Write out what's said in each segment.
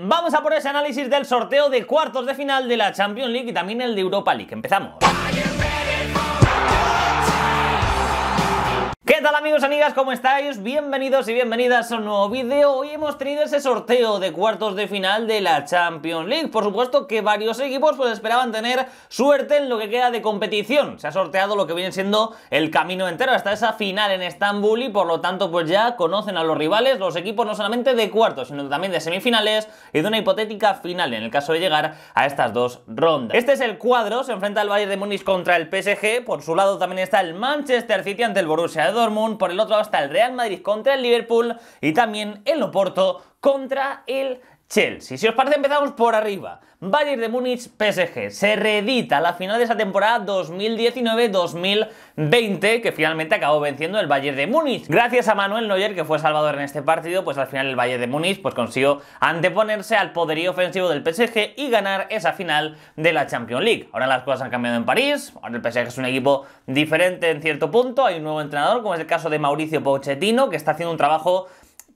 Vamos a por ese análisis del sorteo de cuartos de final de la Champions League y también el de Europa League. Empezamos. ¿Qué tal, amigos y amigas? ¿Cómo estáis? Bienvenidos y bienvenidas a un nuevo vídeo. Hoy hemos tenido ese sorteo de cuartos de final de la Champions League. Por supuesto que varios equipos pues esperaban tener suerte en lo que queda de competición. Se ha sorteado lo que viene siendo el camino entero hasta esa final en Estambul y por lo tanto pues ya conocen a los rivales, los equipos no solamente de cuartos sino también de semifinales y de una hipotética final en el caso de llegar a estas dos rondas. Este es el cuadro, se enfrenta el Bayern de Múnich contra el PSG, por su lado también está el Manchester City ante el Borussia Dortmund, por el otro lado está el Real Madrid contra el Liverpool y también el Porto contra el Chelsea. Si os parece empezamos por arriba. Bayern de Múnich, PSG. Se reedita la final de esa temporada 2019-2020 que finalmente acabó venciendo el Bayern de Múnich. Gracias a Manuel Neuer, que fue salvador en este partido, pues al final el Bayern de Múnich pues consiguió anteponerse al poderío ofensivo del PSG y ganar esa final de la Champions League. Ahora las cosas han cambiado en París, ahora el PSG es un equipo diferente en cierto punto, hay un nuevo entrenador como es el caso de Mauricio Pochettino, que está haciendo un trabajo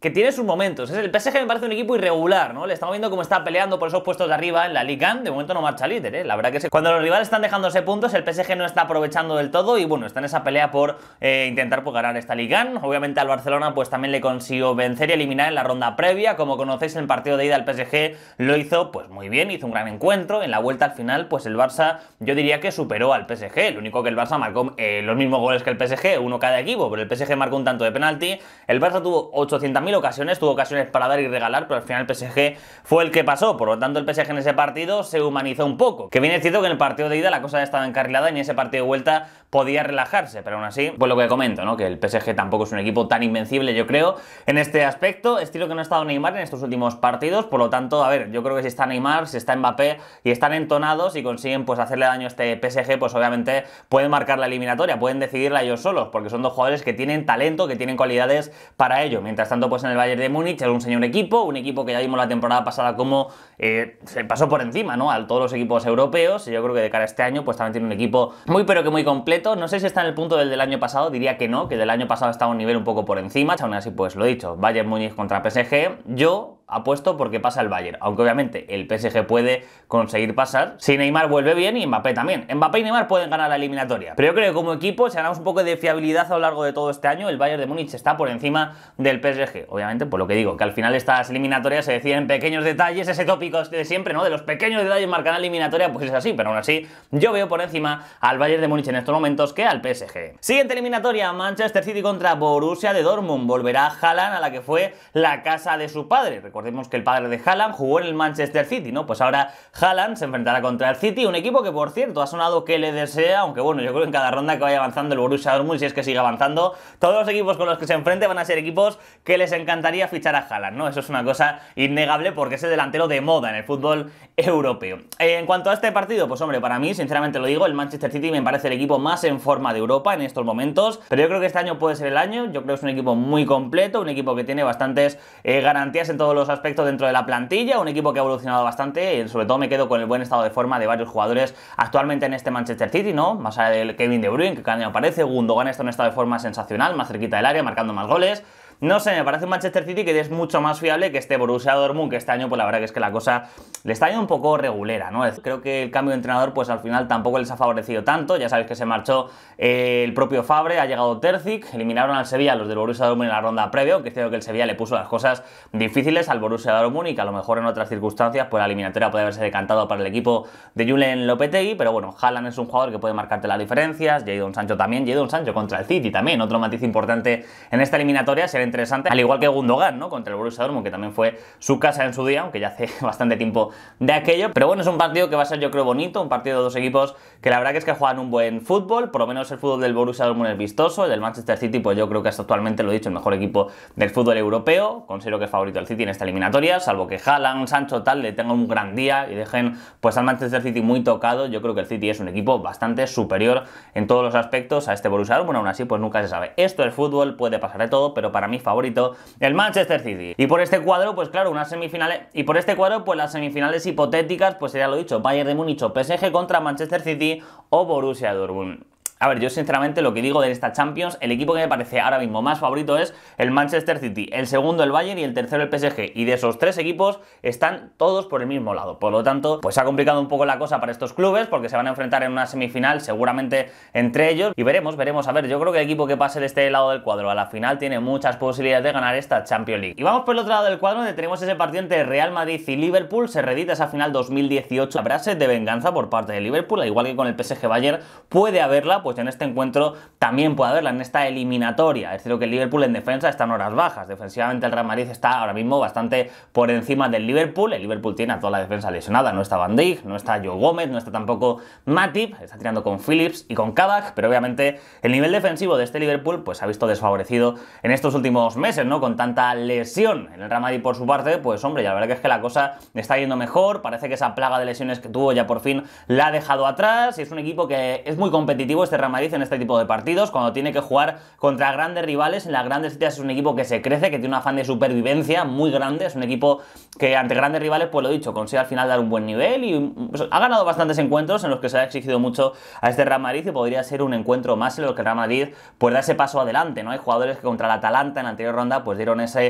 que tiene sus momentos. El PSG me parece un equipo irregular, ¿no? Le estamos viendo cómo está peleando por esos puestos de arriba en la Ligue 1. De momento no marcha líder, ¿eh? La verdad que sí. Cuando los rivales están dejándose puntos, el PSG no está aprovechando del todo y bueno, está en esa pelea por intentar pues, ganar esta Ligue 1. Obviamente al Barcelona pues también le consiguió vencer y eliminar en la ronda previa. Como conocéis, en el partido de ida el PSG lo hizo pues muy bien, hizo un gran encuentro. En la vuelta al final pues el Barça yo diría que superó al PSG. Lo único que el Barça marcó los mismos goles que el PSG, uno cada equipo, pero el PSG marcó un tanto de penalti. El Barça tuvo 800.000 ocasiones, tuvo ocasiones para dar y regalar, pero al final el PSG fue el que pasó, por lo tanto el PSG en ese partido se humanizó un poco, que bien es cierto que en el partido de ida la cosa estaba encarrilada y en ese partido de vuelta podía relajarse, pero aún así, pues lo que comento, ¿no? Que el PSG tampoco es un equipo tan invencible, yo creo, en este aspecto, estilo que no ha estado Neymar en estos últimos partidos, por lo tanto, a ver, yo creo que si está Neymar, si está Mbappé y están entonados y consiguen pues hacerle daño a este PSG, pues obviamente pueden marcar la eliminatoria, pueden decidirla ellos solos, porque son dos jugadores que tienen talento, que tienen cualidades para ello, mientras tanto pues en el Bayern de Múnich era un señor equipo, un equipo que ya vimos la temporada pasada como se pasó por encima, ¿no? A todos los equipos europeos, y yo creo que de cara a este año pues también tiene un equipo muy pero que muy completo. No sé si está en el punto del año pasado, diría que no, que del año pasado estaba a un nivel un poco por encima. Aún así pues lo dicho, Bayern Múnich contra PSG, yo apuesto porque pasa el Bayern, aunque obviamente el PSG puede conseguir pasar si Neymar vuelve bien y Mbappé también. Mbappé y Neymar pueden ganar la eliminatoria, pero yo creo que como equipo, si ganamos un poco de fiabilidad a lo largo de todo este año, el Bayern de Múnich está por encima del PSG. Obviamente, por lo que digo, que al final estas eliminatorias se deciden en pequeños detalles, ese tópico de siempre, ¿no? De los pequeños detalles marcan la eliminatoria, pues es así, pero aún así yo veo por encima al Bayern de Múnich en estos momentos que al PSG. Siguiente eliminatoria, Manchester City contra Borussia de Dortmund. Volverá Haaland a la que fue la casa de su padre. Recordemos que el padre de Haaland jugó en el Manchester City, ¿no? Pues ahora Haaland se enfrentará contra el City, un equipo que, por cierto, ha sonado que le desea, aunque bueno, yo creo que en cada ronda que vaya avanzando el Borussia Dortmund, si es que sigue avanzando, todos los equipos con los que se enfrente van a ser equipos que les encantaría fichar a Haaland, ¿no? Eso es una cosa innegable porque es el delantero de moda en el fútbol europeo. En cuanto a este partido, pues hombre, para mí, sinceramente lo digo, el Manchester City me parece el equipo más en forma de Europa en estos momentos, pero yo creo que este año puede ser el año. Yo creo que es un equipo muy completo, un equipo que tiene bastantes garantías en todos los aspectos dentro de la plantilla, un equipo que ha evolucionado bastante, sobre todo me quedo con el buen estado de forma de varios jugadores actualmente en este Manchester City, ¿no? Más allá del Kevin De Bruyne, que cada año aparece, Gundogan está en un estado de forma sensacional, más cerquita del área, marcando más goles. No sé, me parece un Manchester City que es mucho más fiable que este Borussia Dortmund, que este año pues la verdad que es que la cosa le está yendo un poco regulera, ¿no? Creo que el cambio de entrenador pues al final tampoco les ha favorecido tanto, ya sabéis que se marchó el propio Fabre, ha llegado Terzic, eliminaron al Sevilla los del Borussia Dortmund en la ronda previa, aunque creo que el Sevilla le puso las cosas difíciles al Borussia Dortmund y que a lo mejor en otras circunstancias pues la eliminatoria puede haberse decantado para el equipo de Julen Lopetegui, pero bueno, Haaland es un jugador que puede marcarte las diferencias, Jadon Sancho también, Jadon Sancho contra el City también, otro matiz importante en esta eliminatoria será interesante, al igual que Gundogan, ¿no? Contra el Borussia Dortmund, que también fue su casa en su día, aunque ya hace bastante tiempo de aquello, pero bueno, es un partido que va a ser yo creo bonito, un partido de dos equipos que la verdad que es que juegan un buen fútbol, por lo menos el fútbol del Borussia Dortmund es vistoso, el del Manchester City pues yo creo que es actualmente, lo he dicho, el mejor equipo del fútbol europeo, considero que es favorito el City en esta eliminatoria, salvo que Haaland, Sancho tal le tengan un gran día y dejen pues al Manchester City muy tocado, yo creo que el City es un equipo bastante superior en todos los aspectos a este Borussia Dortmund, aún así pues nunca se sabe, esto es fútbol, puede pasar de todo, pero para mi favorito, el Manchester City. Y por este cuadro, pues claro, unas semifinales. Y por este cuadro, pues las semifinales hipotéticas, pues sería lo dicho, Bayern de Múnich o PSG contra Manchester City o Borussia Dortmund. A ver, yo sinceramente lo que digo de esta Champions, el equipo que me parece ahora mismo más favorito es el Manchester City, el segundo el Bayern y el tercero el PSG. Y de esos tres equipos están todos por el mismo lado. Por lo tanto, pues se ha complicado un poco la cosa para estos clubes porque se van a enfrentar en una semifinal seguramente entre ellos. Y veremos. A ver, yo creo que el equipo que pase de este lado del cuadro a la final tiene muchas posibilidades de ganar esta Champions League. Y vamos por el otro lado del cuadro donde tenemos ese partido entre Real Madrid y Liverpool. Se reedita esa final 2018. Habrá sed de venganza por parte de Liverpool, al igual que con el PSG Bayern puede haberla, pues en este encuentro también puede haberla en esta eliminatoria. Es cierto que el Liverpool en defensa está en horas bajas. Defensivamente el Real Madrid está ahora mismo bastante por encima del Liverpool. El Liverpool tiene a toda la defensa lesionada. No está Van Dijk, no está Joe Gómez, no está tampoco Matip. Está tirando con Phillips y con Kavak, pero obviamente el nivel defensivo de este Liverpool pues se ha visto desfavorecido en estos últimos meses, ¿no? Con tanta lesión. En el Real Madrid por su parte, pues hombre, la verdad que es que la cosa está yendo mejor. Parece que esa plaga de lesiones que tuvo ya por fin la ha dejado atrás y es un equipo que es muy competitivo este Real Madrid en este tipo de partidos. Cuando tiene que jugar contra grandes rivales en las grandes citas es un equipo que se crece, que tiene un afán de supervivencia muy grande. Es un equipo que ante grandes rivales, pues lo dicho, consigue al final dar un buen nivel y pues ha ganado bastantes encuentros en los que se le ha exigido mucho a este Real Madrid y podría ser un encuentro más en los que el Real Madrid pues da ese paso adelante, ¿no? Hay jugadores que contra el Atalanta en la anterior ronda pues dieron esa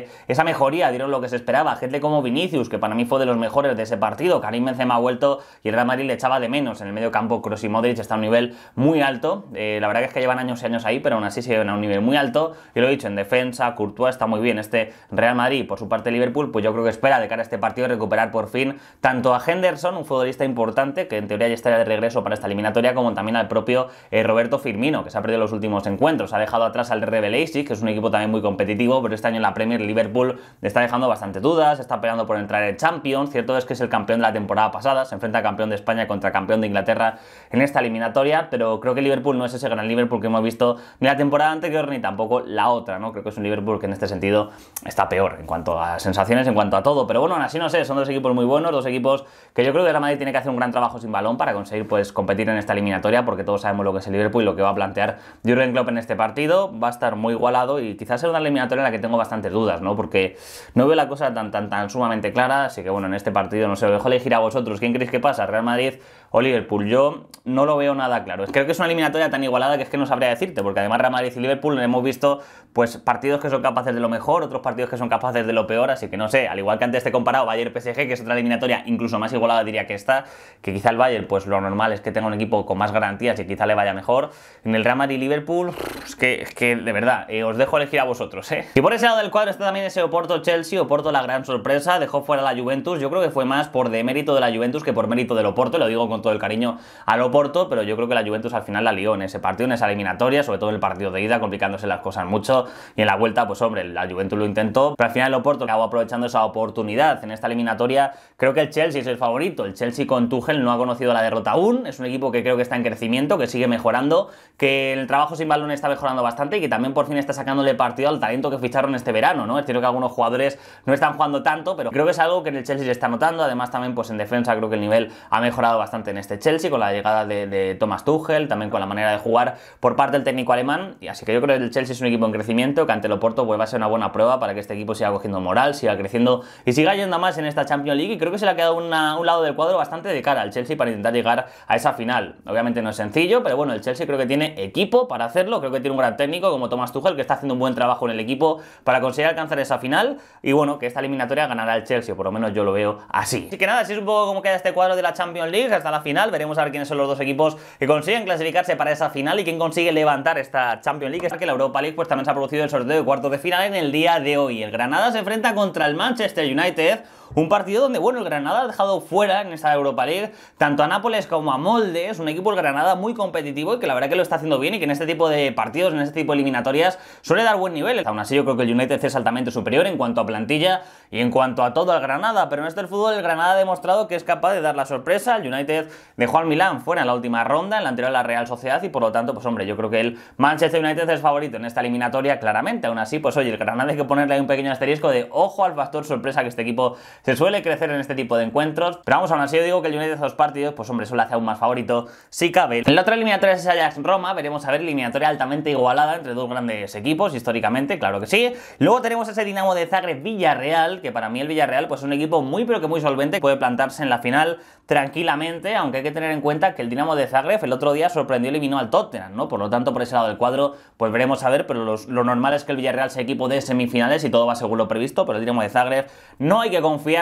mejoría, dieron lo que se esperaba. Gente como Vinicius, que para mí fue de los mejores de ese partido. Karim Benzema ha vuelto y el Real Madrid le echaba de menos. En el medio campo Kroos y Modric está a un nivel muy alto. La verdad que es que llevan años y años ahí, pero aún así siguen a un nivel muy alto. Y lo he dicho, en defensa Courtois está muy bien este Real Madrid. Por su parte Liverpool, pues yo creo que espera de cara a este partido recuperar por fin tanto a Henderson, un futbolista importante que en teoría ya estaría de regreso para esta eliminatoria, como también al propio Roberto Firmino, que se ha perdido los últimos encuentros. Ha dejado atrás al RB Leipzig, que es un equipo también muy competitivo, pero este año en la Premier Liverpool le está dejando bastante dudas, está peleando por entrar en Champions. Cierto es que es el campeón de la temporada pasada, se enfrenta a campeón de España contra campeón de Inglaterra en esta eliminatoria, pero creo que Liverpool no es ese gran Liverpool que hemos visto ni la temporada anterior ni tampoco la otra, ¿no? Creo que es un Liverpool que en este sentido está peor en cuanto a sensaciones, en cuanto a todo, pero bueno, así no sé, son dos equipos muy buenos, dos equipos que yo creo que la Madrid tiene que hacer un gran trabajo sin balón para conseguir pues competir en esta eliminatoria, porque todos sabemos lo que es el Liverpool y lo que va a plantear Jürgen Klopp en este partido. Va a estar muy igualado y quizás sea una eliminatoria en la que tengo bastantes dudas, ¿no? Porque no veo la cosa tan sumamente clara, así que bueno, en este partido no sé, os dejo elegir a vosotros. ¿Quién creéis que pasa? ¿Real Madrid o Liverpool? Yo no lo veo nada claro. Creo que es una eliminatoria tan igualada que es que no sabría decirte, porque además Real Madrid y Liverpool hemos visto pues partidos que son capaces de lo mejor, otros partidos que son capaces de lo peor, así que no sé, al igual que antes te he comparado Bayern-PSG, que es otra eliminatoria incluso más igualada diría que esta, que quizá el Bayern pues lo normal es que tenga un equipo con más garantías y quizá le vaya mejor. En el Real Madrid y Liverpool es que de verdad, os dejo elegir a vosotros, ¿eh? Y por ese lado del cuadro está también ese Oporto-Chelsea. Oporto la gran sorpresa, dejó fuera a la Juventus. Yo creo que fue más por demérito de la Juventus que por mérito del Oporto, lo digo con todo el cariño al Oporto, pero yo creo que la Juventus al final la lió en ese partido, en esa eliminatoria, sobre todo en el partido de ida, complicándose las cosas mucho, y en la vuelta, pues hombre, la Juventus lo intentó, pero al final el Oporto acabó aprovechando esa oportunidad. En esta eliminatoria creo que el Chelsea es el favorito. El Chelsea con Tuchel no ha conocido la derrota aún, es un equipo que creo que está en crecimiento, que sigue mejorando, que el trabajo sin balón está mejorando bastante y que también por fin está sacándole partido al talento que ficharon este verano, ¿no? Es cierto que algunos jugadores no están jugando tanto, pero creo que es algo que en el Chelsea se está notando. Además también pues en defensa creo que el nivel ha mejorado bastante en este Chelsea con la llegada de Thomas Tuchel, también con la manera de jugar por parte del técnico alemán, y así que yo creo que el Chelsea es un equipo en crecimiento, que ante el Oporto pues va a ser una buena prueba para que este equipo siga cogiendo moral, siga creciendo y siga yendo más en esta Champions League, y creo que se le ha quedado un lado del cuadro bastante de cara al Chelsea para intentar llegar a esa final. Obviamente no es sencillo, pero bueno, el Chelsea creo que tiene equipo para hacerlo, creo que tiene un gran técnico como Thomas Tuchel, que está haciendo un buen trabajo en el equipo para conseguir alcanzar esa final, y bueno, que esta eliminatoria ganará el Chelsea, por lo menos yo lo veo así. Así que nada, así es un poco como queda este cuadro de la Champions League hasta la final. Veremos a ver quiénes son los dos equipos que consiguen clasificarse para esa final y quién consigue levantar esta Champions League. Es que la Europa League pues también se ha producido el sorteo de cuartos de final en el día de hoy. El Granada se enfrenta contra el Manchester United, un partido donde bueno, el Granada ha dejado fuera en esta Europa League tanto a Nápoles como a Molde. Es un equipo, el Granada, muy competitivo y que la verdad que lo está haciendo bien, y que en este tipo de partidos, en este tipo de eliminatorias, suele dar buen nivel. Aún así yo creo que el United es altamente superior en cuanto a plantilla y en cuanto a todo al Granada, pero en este fútbol el Granada ha demostrado que es capaz de dar la sorpresa. El United dejó al Milán fuera en la última ronda, en la anterior a la Real Sociedad, y por lo tanto pues hombre, yo creo que el Manchester United es favorito en esta eliminatoria claramente. Aún así pues oye, el Granada hay que ponerle ahí un pequeño asterisco de ojo al factor sorpresa que este equipo Se suele crecer en este tipo de encuentros, pero vamos, aún así yo digo que el United de esos partidos, pues hombre, eso le hace aún más favorito si cabe. En la otra eliminatoria es Ajax-Roma, veremos a ver, eliminatoria altamente igualada entre dos grandes equipos históricamente, claro que sí. Luego tenemos ese Dinamo de Zagreb-Villarreal, que para mí el Villarreal pues es un equipo muy pero que muy solvente, puede plantarse en la final tranquilamente, aunque hay que tener en cuenta que el Dinamo de Zagreb el otro día sorprendió y eliminó al Tottenham, ¿no? Por lo tanto, por ese lado del cuadro, pues veremos a ver, pero lo normal es que el Villarreal sea equipo de semifinales y todo va según lo previsto, pero el Dinamo de Zagreb no hay que confiarse.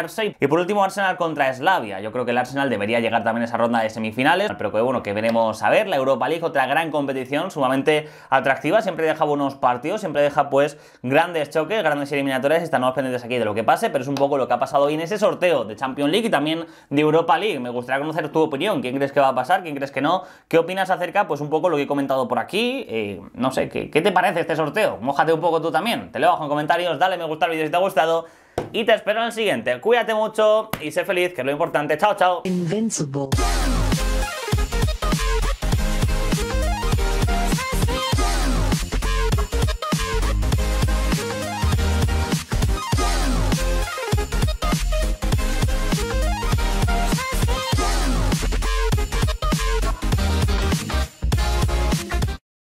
Y por último, Arsenal contra Slavia. Yo creo que el Arsenal debería llegar también a esa ronda de semifinales, pero que bueno, que veremos a ver. La Europa League, otra gran competición, sumamente atractiva, siempre deja buenos partidos, siempre deja pues grandes choques, grandes eliminatorias, estamos pendientes aquí de lo que pase, pero es un poco lo que ha pasado hoy en ese sorteo de Champions League y también de Europa League. Me gustaría conocer tu opinión, quién crees que va a pasar, quién crees que no, qué opinas acerca, pues un poco lo que he comentado por aquí, no sé, ¿qué te parece este sorteo? Mójate un poco tú también, te leo abajo en comentarios, dale me gusta al vídeo si te ha gustado y te espero en el siguiente. Cuídate mucho y sé feliz, que es lo importante. Chao, chao. Invincible.